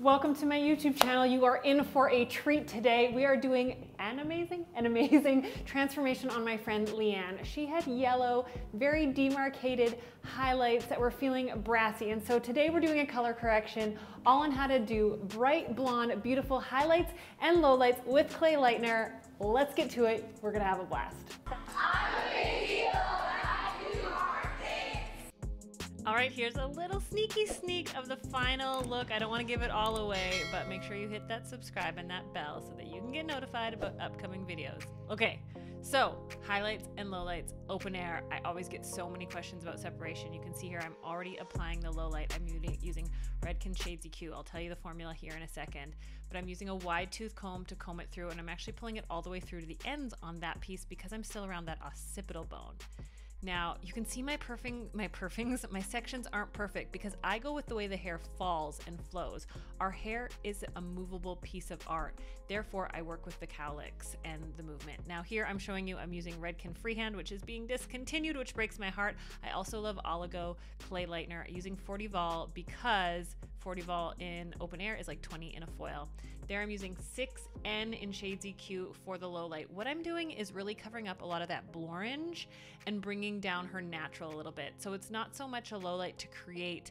Welcome to my YouTube channel. You are in for a treat today. We are doing an amazing transformation on my friend Leanne. She had yellow, very demarcated highlights that were feeling brassy. And so today we're doing a color correction all on how to do bright blonde, beautiful highlights and lowlights with clay lightener. Let's get to it. We're gonna have a blast. All right, here's a little sneaky sneak of the final look. I don't want to give it all away, but make sure you hit that subscribe and that bell so that you can get notified about upcoming videos. Okay, so highlights and lowlights, open air. I always get so many questions about separation. You can see here I'm already applying the low light. I'm using Redken Shades EQ. I'll tell you the formula here in a second, but I'm using a wide tooth comb to comb it through, and I'm actually pulling it all the way through to the ends on that piece because I'm still around that occipital bone. Now, you can see my sections aren't perfect because I go with the way the hair falls and flows. Our hair is a movable piece of art. Therefore, I work with the cowlicks and the movement. Now here I'm showing you, I'm using Redken Freehand, which is being discontinued, which breaks my heart. I also love Oligo Clay Lightener, using 40 Vol because 40 Vol in open air is like 20 in a foil. There I'm using 6N in Shades EQ for the low light. What I'm doing is really covering up a lot of that blorange and bringing down her natural a little bit. So it's not so much a low light to create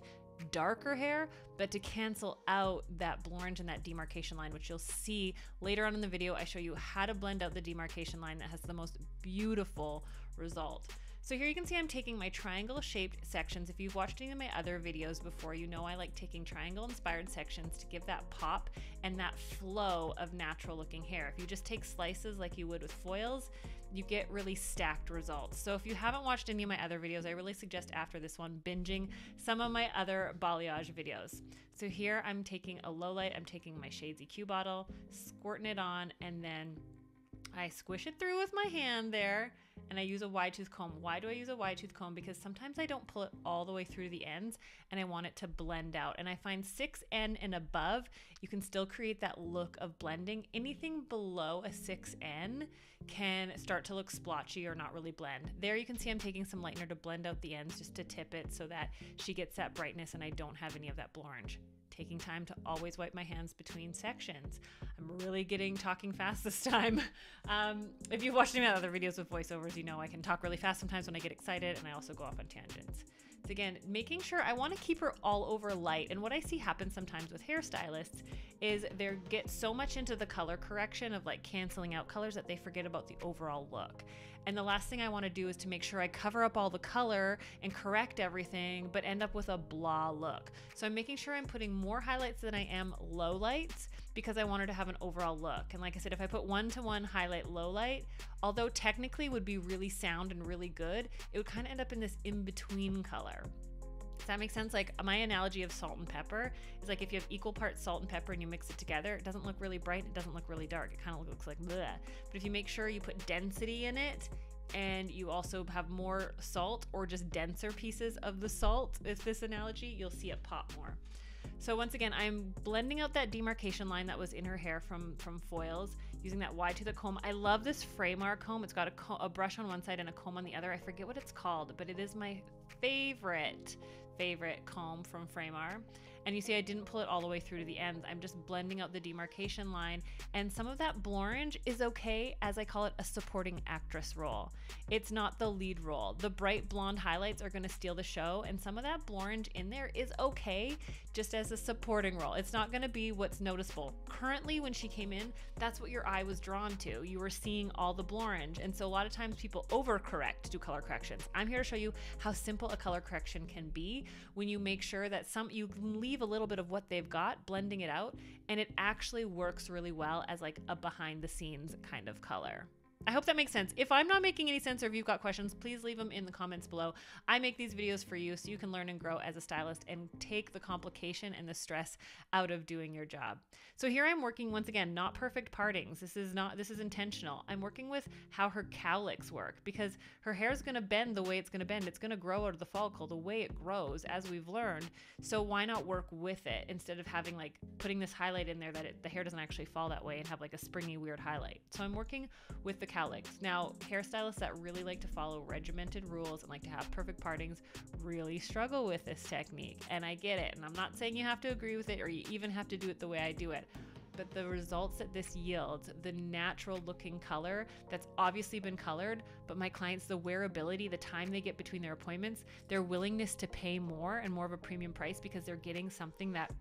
darker hair, but to cancel out that blorange and that demarcation line, which you'll see later on in the video. I show you how to blend out the demarcation line that has the most beautiful result. So here you can see I'm taking my triangle shaped sections. If you've watched any of my other videos before, you know I like taking triangle inspired sections to give that pop and that flow of natural looking hair. If you just take slices like you would with foils, you get really stacked results. So if you haven't watched any of my other videos, I really suggest after this one binging some of my other balayage videos. So here I'm taking a low light, I'm taking my Shades EQ bottle, squirting it on, and then I squish it through with my hand there, and I use a wide tooth comb. Why do I use a wide tooth comb? Because sometimes I don't pull it all the way through to the ends and I want it to blend out. And I find 6N and above, you can still create that look of blending. Anything below a 6N can start to look splotchy or not really blend. There you can see I'm taking some lightener to blend out the ends just to tip it so that she gets that brightness and I don't have any of that blorange. Taking time to always wipe my hands between sections. I'm really talking fast this time. If you've watched any of my other videos with voiceovers, you know I can talk really fast sometimes when I get excited, and I also go off on tangents. So again, making sure I want to keep her all over light. And what I see happen sometimes with hairstylists is they get so much into the color correction of like canceling out colors that they forget about the overall look. And the last thing I want to do is to make sure I cover up all the color and correct everything, but end up with a blah look. So I'm making sure I'm putting more highlights than I am low lights because I want her to have an overall look. And like I said, if I put one-to-one highlight low light, although technically would be really sound and really good, it would kind of end up in this in-between color. Does that make sense? Like my analogy of salt and pepper is like if you have equal parts salt and pepper and you mix it together, it doesn't look really bright, it doesn't look really dark, it kind of looks like bleh. But if you make sure you put density in it and you also have more salt or just denser pieces of the salt, if this analogy, you'll see it pop more. So once again, I'm blending out that demarcation line that was in her hair from foils using that wide tooth comb. I love this Framar comb. It's got a brush on one side and a comb on the other. I forget what it's called, but it is my favorite comb from Framar. And you see I didn't pull it all the way through to the ends. I'm just blending out the demarcation line, and some of that blorange is okay, as I call it a supporting actress role. It's not the lead role. The bright blonde highlights are gonna steal the show, and some of that blorange in there is okay just as a supporting role. It's not gonna be what's noticeable. Currently when she came in, that's what your eye was drawn to. You were seeing all the blorange, and so a lot of times people overcorrect to do color corrections. I'm here to show you how simple a color correction can be when you make sure that you leave a little bit of what they've got, blending it out, and it actually works really well as like a behind the scenes kind of color. I hope that makes sense. If I'm not making any sense or if you've got questions, please leave them in the comments below. I make these videos for you so you can learn and grow as a stylist and take the complication and the stress out of doing your job. So here I'm working, once again, not perfect partings. This is intentional. I'm working with how her cowlicks work because her hair is going to bend the way it's going to bend. It's going to grow out of the follicle the way it grows, as we've learned. So why not work with it instead of having like putting this highlight in there that the hair doesn't actually fall that way and have like a springy weird highlight. So I'm working with the cowlicks italics. Now, hairstylists that really like to follow regimented rules and like to have perfect partings really struggle with this technique, and I get it. And I'm not saying you have to agree with it or you even have to do it the way I do it, but the results that this yields, the natural looking color that's obviously been colored, but my clients, the wearability, the time they get between their appointments, their willingness to pay more and more of a premium price because they're getting something that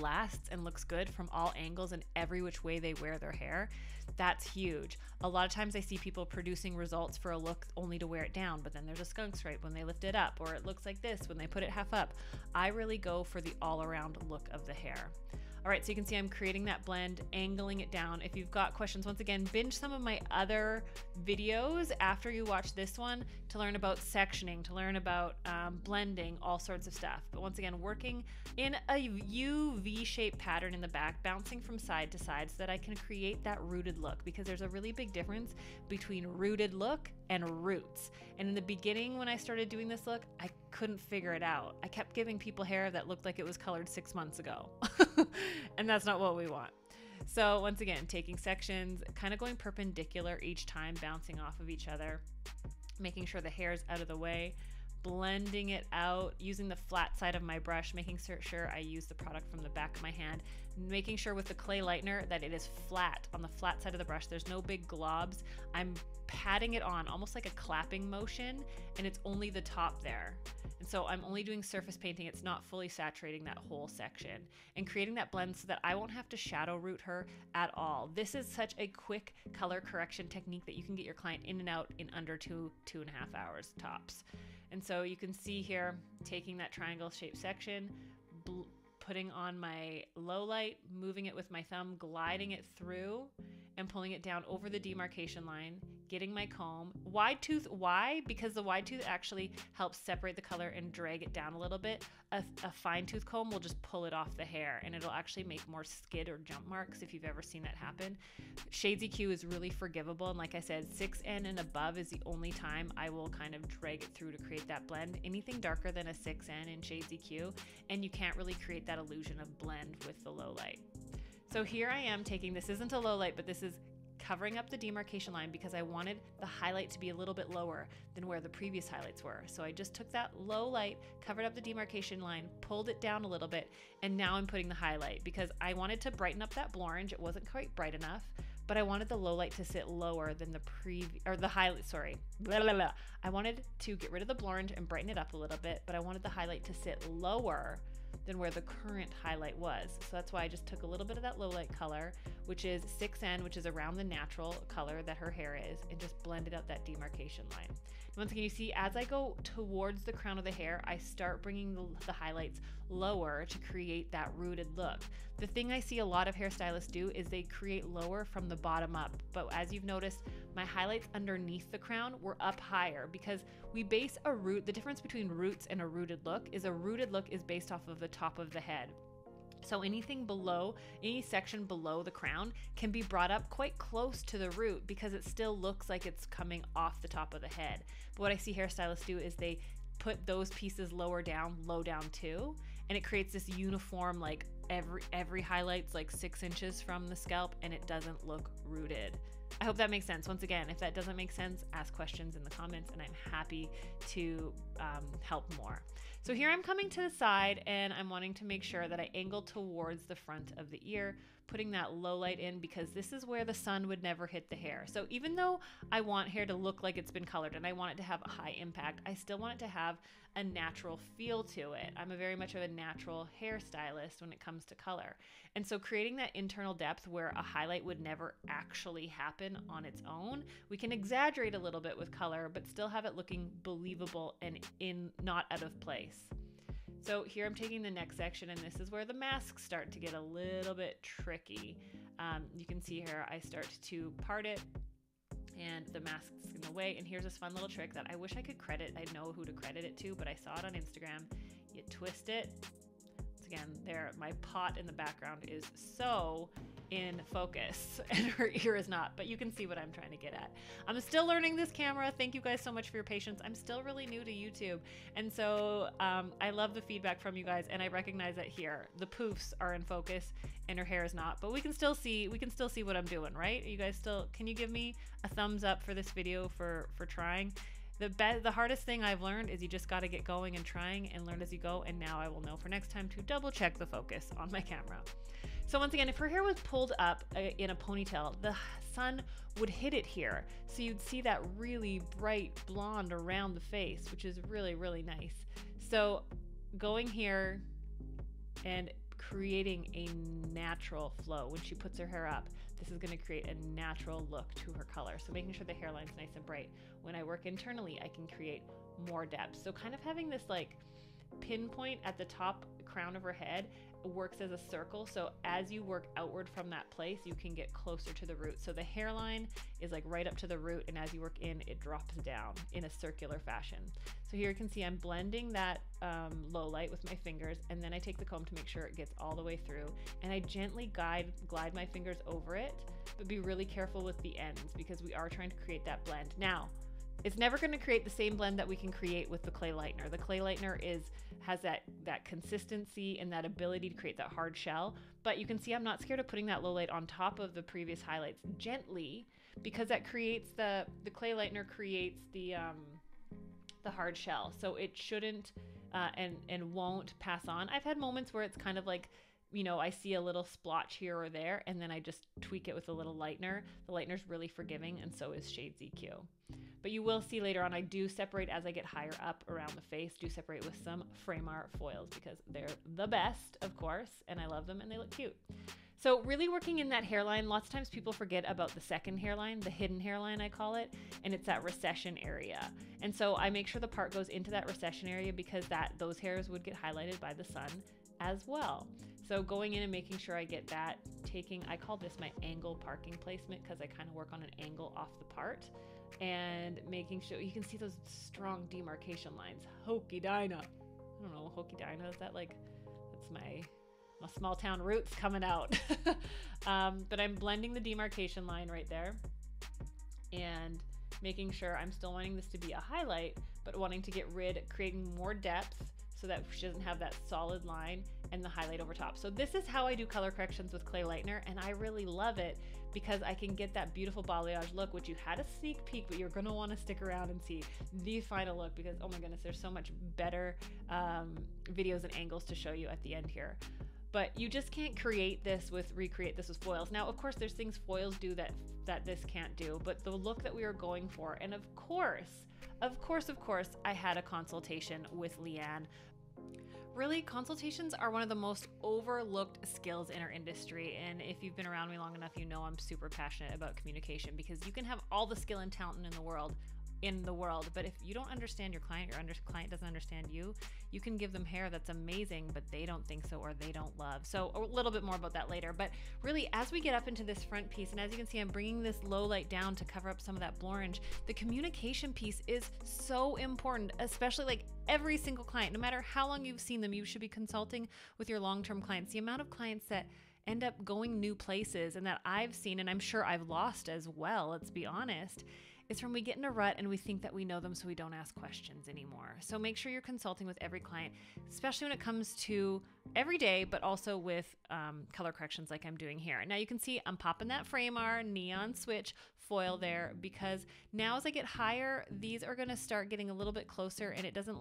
lasts and looks good from all angles and every which way they wear their hair, that's huge. A lot of times I see people producing results for a look only to wear it down, but then there's a skunk stripe when they lift it up, or it looks like this when they put it half up. I really go for the all-around look of the hair. All right, so you can see I'm creating that blend, angling it down. If you've got questions, once again, binge some of my other videos after you watch this one to learn about sectioning, to learn about blending, all sorts of stuff. But once again, working in a U-V-shaped pattern in the back, bouncing from side to side so that I can create that rooted look, because there's a really big difference between rooted look and roots. And in the beginning, when I started doing this look, I couldn't figure it out. I kept giving people hair that looked like it was colored 6 months ago. And that's not what we want. So once again, taking sections, kind of going perpendicular each time, bouncing off of each other, making sure the hair is out of the way, blending it out, using the flat side of my brush, making sure I use the product from the back of my hand, making sure with the clay lightener that it is flat on the flat side of the brush. There's no big globs. I'm patting it on almost like a clapping motion, and it's only the top there. And so I'm only doing surface painting. It's not fully saturating that whole section, and creating that blend so that I won't have to shadow root her at all. This is such a quick color correction technique that you can get your client in and out in under two and a half hours tops. And so you can see here, taking that triangle shaped section, putting on my low light, moving it with my thumb, gliding it through and pulling it down over the demarcation line, getting my comb. Wide tooth, why? Because the wide tooth actually helps separate the color and drag it down a little bit. A fine tooth comb will just pull it off the hair, and it'll actually make more skid or jump marks if you've ever seen that happen. Shades EQ is really forgivable, and like I said, 6N and above is the only time I will kind of drag it through to create that blend. Anything darker than a 6N in Shades EQ, and you can't really create that illusion of blend with the low light. So here I am taking, this isn't a low light, but this is covering up the demarcation line because I wanted the highlight to be a little bit lower than where the previous highlights were. So I just took that low light, covered up the demarcation line, pulled it down a little bit, and now I'm putting the highlight because I wanted to brighten up that blorange. It wasn't quite bright enough, but I wanted the low light to sit lower than the highlight, sorry. Blah, blah, blah. I wanted to get rid of the blorange and brighten it up a little bit, but I wanted the highlight to sit lower than where the current highlight was. So that's why I just took a little bit of that low light color, which is 6N, which is around the natural color that her hair is, and just blended out that demarcation line. And once again, you see, as I go towards the crown of the hair, I start bringing the highlights lower to create that rooted look. The thing I see a lot of hairstylists do is they create lower from the bottom up. But as you've noticed, my highlights underneath the crown were up higher because we base a root, the difference between roots and a rooted look is based off of the top of the head. So anything below, any section below the crown can be brought up quite close to the root because it still looks like it's coming off the top of the head. But what I see hairstylists do is they put those pieces lower down, low down too, and it creates this uniform, like every highlight's like 6 inches from the scalp, and it doesn't look rooted. I hope that makes sense. Once again, if that doesn't make sense, ask questions in the comments and I'm happy to help more. So here I'm coming to the side and I'm wanting to make sure that I angle towards the front of the ear, putting that low light in because this is where the sun would never hit the hair. So even though I want hair to look like it's been colored and I want it to have a high impact, I still want it to have a natural feel to it. I'm very much of a natural hairstylist when it comes to color. And so creating that internal depth where a highlight would never actually happen on its own. We can exaggerate a little bit with color, but still have it looking believable and not out of place. So here I'm taking the next section, and this is where the masks start to get a little bit tricky. You can see here I start to part it and the mask's in the way. And here's this fun little trick that I wish I could credit. I know who to credit it to, but I saw it on Instagram. You twist it. again, there, my pot in the background is so in focus and her ear is not, but you can see what I'm trying to get at. I'm still learning this camera. Thank you guys so much for your patience. I'm still really new to YouTube. And so I love the feedback from you guys, and I recognize that here, the poofs are in focus and her hair is not, but we can still see what I'm doing, right? Are you guys still, can you give me a thumbs up for this video for trying? The hardest thing I've learned is you just got to get going and trying and learn as you go. And now I will know for next time to double check the focus on my camera. So once again, if her hair was pulled up in a ponytail, the sun would hit it here. So you'd see that really bright blonde around the face, which is really, really nice. So going here and creating a natural flow. When she puts her hair up, this is going to create a natural look to her color. So making sure the hairline's nice and bright. When I work internally, I can create more depth. So kind of having this like pinpoint at the top crown of her head works as a circle. So as you work outward from that place, you can get closer to the root. So the hairline is like right up to the root, and as you work in, it drops down in a circular fashion. So here you can see I'm blending that low light with my fingers, and then I take the comb to make sure it gets all the way through, and I gently glide my fingers over it, but be really careful with the ends because we are trying to create that blend. Now, it's never going to create the same blend that we can create with the clay lightener. The clay lightener has that consistency and that ability to create that hard shell, but you can see I'm not scared of putting that low light on top of the previous highlights gently, because that creates the clay lightener creates the hard shell, so it shouldn't and won't pass on. I've had moments where it's kind of like, you know, I see a little splotch here or there, and then I just tweak it with a little lightener. The lightener's really forgiving, and so is Shades EQ. But you will see later on, I do separate as I get higher up around the face, do separate with some Framar foils because they're the best, of course, and I love them and they look cute. So really working in that hairline, lots of times people forget about the second hairline, the hidden hairline I call it, and it's that recession area. And so I make sure the part goes into that recession area because those hairs would get highlighted by the sun as well. So going in and making sure I get that, I call this my angle parking placement because I kind of work on an angle off the part, and making sure you can see those strong demarcation lines. Hokey Dinah. I don't know, Hokey Dinah, is that like, that's my small town roots coming out. But I'm blending the demarcation line right there and making sure I'm still wanting this to be a highlight, but wanting to get rid, creating more depth so that she doesn't have that solid line and the highlight over top. So this is how I do color corrections with clay lightener, and I really love it because I can get that beautiful balayage look, which you had a sneak peek, but you're gonna wanna stick around and see the final look because, oh my goodness, there's so much better videos and angles to show you at the end here. But you just can't recreate this with foils. Now, of course, there's things foils do that this can't do, but the look that we are going for, and of course, I had a consultation with Leanne. Really, consultations are one of the most overlooked skills in our industry, and if you've been around me long enough, you know I'm super passionate about communication because you can have all the skill and talent in the world, but if you don't understand your client, your client doesn't understand you, you can give them hair that's amazing, but they don't think so, or they don't love. So a little bit more about that later, but really as we get up into this front piece, and as you can see, I'm bringing this low light down to cover up some of that blorange. The communication piece is so important, especially like every single client, no matter how long you've seen them, you should be consulting with your long-term clients. The amount of clients that end up going new places, and that I've seen, and I'm sure I've lost as well, let's be honest, is when we get in a rut and we think that we know them, so we don't ask questions anymore. So make sure you're consulting with every client, especially when it comes to every day, but also with color corrections like I'm doing here. Now you can see I'm popping that Framar neon switch foil there because now as I get higher, these are gonna start getting a little bit closer, and it doesn't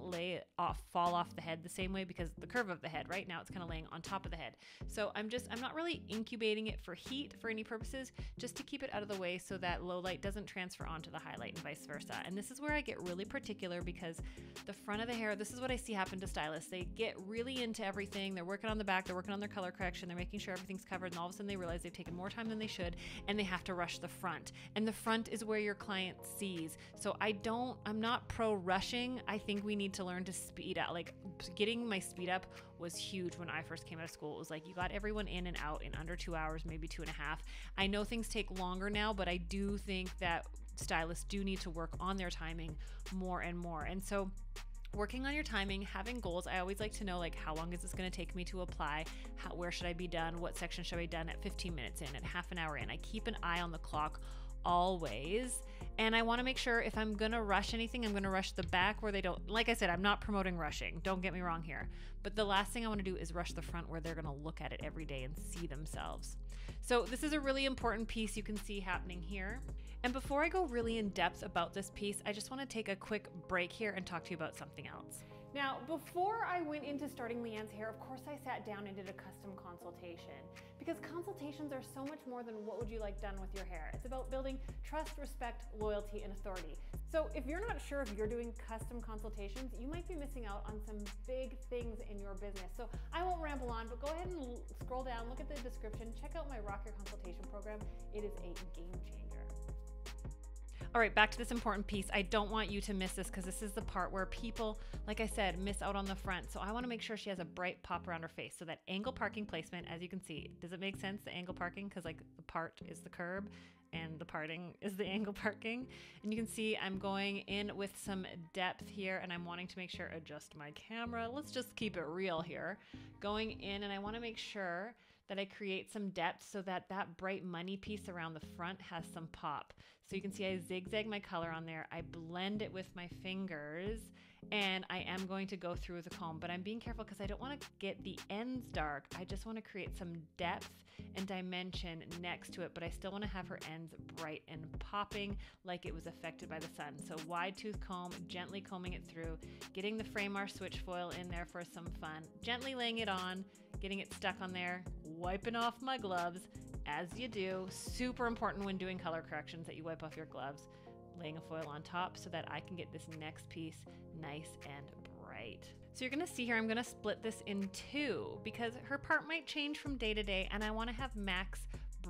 fall off the head the same way because the curve of the head, right now it's kind of laying on top of the head. So I'm not really incubating it for heat for any purposes, just to keep it out of the way so that low light doesn't transfer onto the highlight and vice versa. And this is where I get really particular because the front of the hair, this is what I see happen to stylists. They get really into everything. They're working on the back, they're working on their color correction, they're making sure everything's covered, and all of a sudden they realize they've taken more time than they should and they have to rush the front. And the front is where your client sees. So I'm not pro rushing. I think we need to learn to speed up. Like getting my speed up was huge when I first came out of school. It was like you got everyone in and out in under 2 hours, maybe 2.5. I know things take longer now, but I do think that stylists do need to work on their timing more and more. And so working on your timing, having goals. I always like to know, like, how long is this going to take me to apply? Where should I be done? What section should I be done at 15 minutes in, at half an hour in? I keep an eye on the clock always. And I want to make sure if I'm going to rush anything, I'm going to rush the back where they don't, like I said, I'm not promoting rushing. Don't get me wrong here. But the last thing I want to do is rush the front where they're going to look at it every day and see themselves. So this is a really important piece you can see happening here. And before I go really in depth about this piece, I just want to take a quick break here and talk to you about something else. Now, before I went into starting Leanne's hair, of course I sat down and did a custom consultation, because consultations are so much more than what would you like done with your hair. It's about building trust, respect, loyalty, and authority. So if you're not sure if you're doing custom consultations, you might be missing out on some big things in your business. So I won't ramble on, but go ahead and scroll down, look at the description, check out my Rock Your Consultation program. It is a game changer. All right, back to this important piece. I don't want you to miss this, because this is the part where people, like I said, miss out on the front. So I want to make sure she has a bright pop around her face. So that angle parking placement, as you can see, does it make sense, the angle parking? Because like the part is the curb and the parting is the angle parking. And you can see I'm going in with some depth here, and I'm wanting to make sure, adjust my camera. Let's just keep it real here. Going in, and I want to make sure that I create some depth so that that bright money piece around the front has some pop. So you can see I zigzag my color on there, I blend it with my fingers, and I am going to go through with a comb, but I'm being careful because I don't want to get the ends dark. I just want to create some depth and dimension next to it, but I still want to have her ends bright and popping like it was affected by the sun. So wide tooth comb, gently combing it through, getting the Framar switch foil in there for some fun, gently laying it on, getting it stuck on there, wiping off my gloves, as you do. Super important when doing color corrections that you wipe off your gloves, laying a foil on top so that I can get this next piece nice and bright. So you're gonna see here, I'm gonna split this in two because her part might change from day to day, and I wanna have max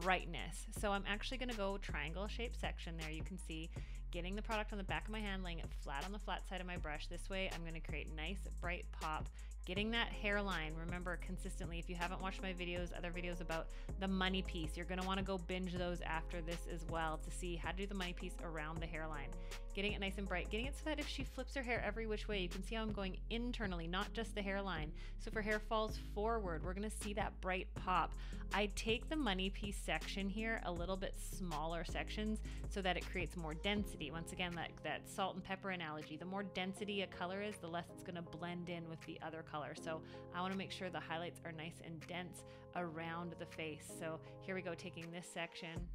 brightness. So I'm actually gonna go triangle shaped section there. You can see getting the product on the back of my hand, laying it flat on the flat side of my brush. This way I'm gonna create nice bright pop, getting that hairline. Remember consistently, if you haven't watched my videos, other videos about the money piece, you're gonna wanna go binge those after this as well to see how to do the money piece around the hairline. Getting it nice and bright, getting it so that if she flips her hair every which way, you can see how I'm going internally, not just the hairline. So if her hair falls forward, we're gonna see that bright pop. I take the money piece section here, a little bit smaller sections, so that it creates more density. Once again, that salt and pepper analogy, the more density a color is, the less it's gonna blend in with the other color. So I wanna make sure the highlights are nice and dense around the face. So here we go, taking this section,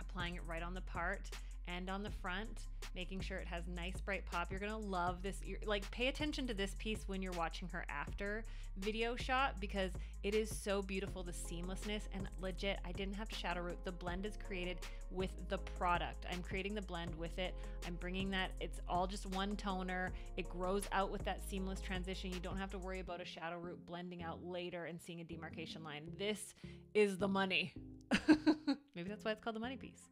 applying it right on the part and on the front, making sure it has nice bright pop. You're gonna love this. Like, pay attention to this piece when you're watching her after video shot, because it is so beautiful, the seamlessness, and legit, I didn't have to shadow root. The blend is created with the product. I'm creating the blend with it. I'm bringing that, it's all just one toner. It grows out with that seamless transition. You don't have to worry about a shadow root blending out later and seeing a demarcation line. This is the money. Maybe that's why it's called the money piece.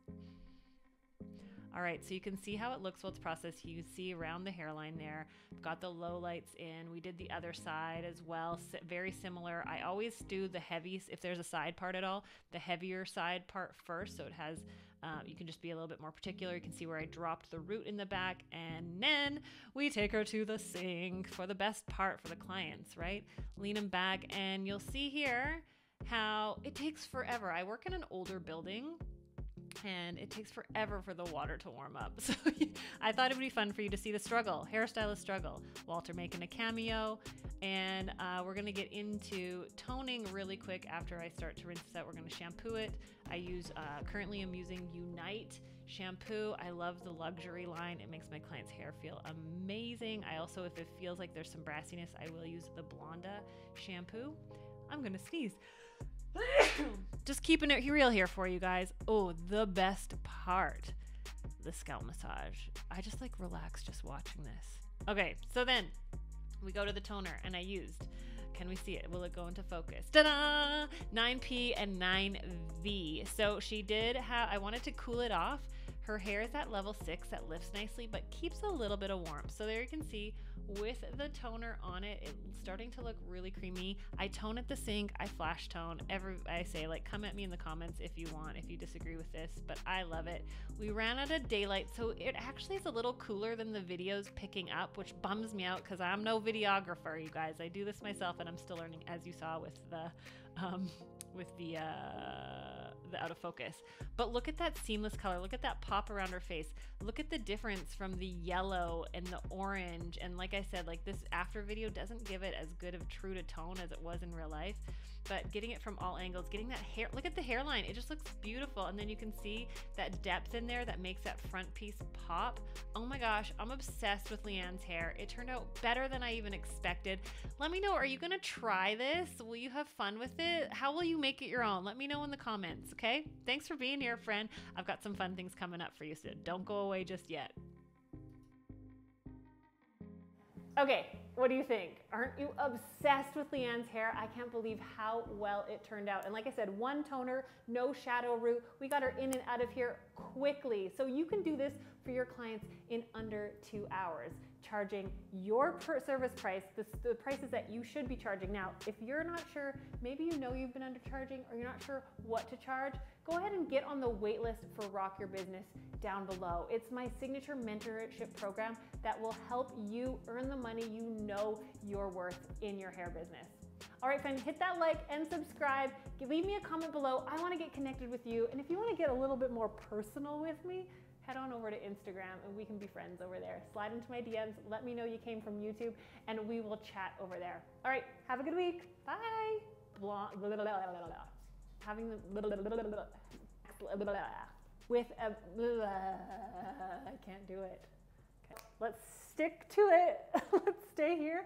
All right, so you can see how it looks while it's processed. You see around the hairline there, got the low lights in. We did the other side as well, very similar. I always do the heavies, if there's a side part at all, the heavier side part first. So it has, you can just be a little bit more particular. You can see where I dropped the root in the back, and then we take her to the sink for the best part for the clients, right? Lean them back, and you'll see here how it takes forever. I work in an older building, and it takes forever for the water to warm up. So I thought it would be fun for you to see the struggle, hairstylist struggle. Walter making a cameo, and we're gonna get into toning really quick. After I start to rinse this out, we're gonna shampoo it. I use, currently I'm using Unite shampoo. I love the luxury line. It makes my client's hair feel amazing. I also, if it feels like there's some brassiness, I will use the Blonda shampoo. I'm gonna sneeze. Just keeping it real here for you guys. Oh, the best part, the scalp massage. I just like relax just watching this. Okay, so then we go to the toner, and I used, can we see it? Will it go into focus? Ta-da! 9P and 9V. So she did have, I wanted to cool it off. Her hair is at level 6 that lifts nicely but keeps a little bit of warmth. So there you can see with the toner on it, it's starting to look really creamy. I tone at the sink, I flash tone. I say, like, come at me in the comments if you want, if you disagree with this, but I love it. We ran out of daylight, so it actually is a little cooler than the video's picking up, which bums me out because I'm no videographer, you guys. I do this myself and I'm still learning, as you saw with the out of focus. But look at that seamless color. Look at that pop around her face. Look at the difference from the yellow and the orange. And like I said, like, this after video doesn't give it as good of true to tone as it was in real life, but getting it from all angles, getting that hair, look at the hairline. It just looks beautiful. And then you can see that depth in there that makes that front piece pop. Oh my gosh, I'm obsessed with Leanne's hair. It turned out better than I even expected. Let me know, are you gonna try this? Will you have fun with it? How will you make it your own? Let me know in the comments, okay? Thanks for being here, friend. I've got some fun things coming up for you, so don't go away just yet. Okay, what do you think? Aren't you obsessed with Leanne's hair? I can't believe how well it turned out. And like I said, one toner, no shadow root. We got her in and out of here quickly. So you can do this for your clients in under 2 hours, charging your per service price, the prices that you should be charging. Now, if you're not sure, maybe you know you've been undercharging or you're not sure what to charge, go ahead and get on the wait list for Rock Your Business down below. It's my signature mentorship program that will help you earn the money you know you're worth in your hair business. All right, friend, hit that like and subscribe. Leave me a comment below. I wanna get connected with you. And if you wanna get a little bit more personal with me, head on over to Instagram and we can be friends over there. Slide into my DMs, let me know you came from YouTube, and we will chat over there. All right, have a good week. Bye. I can't do it. Okay. Let's stick to it. Let's stay here.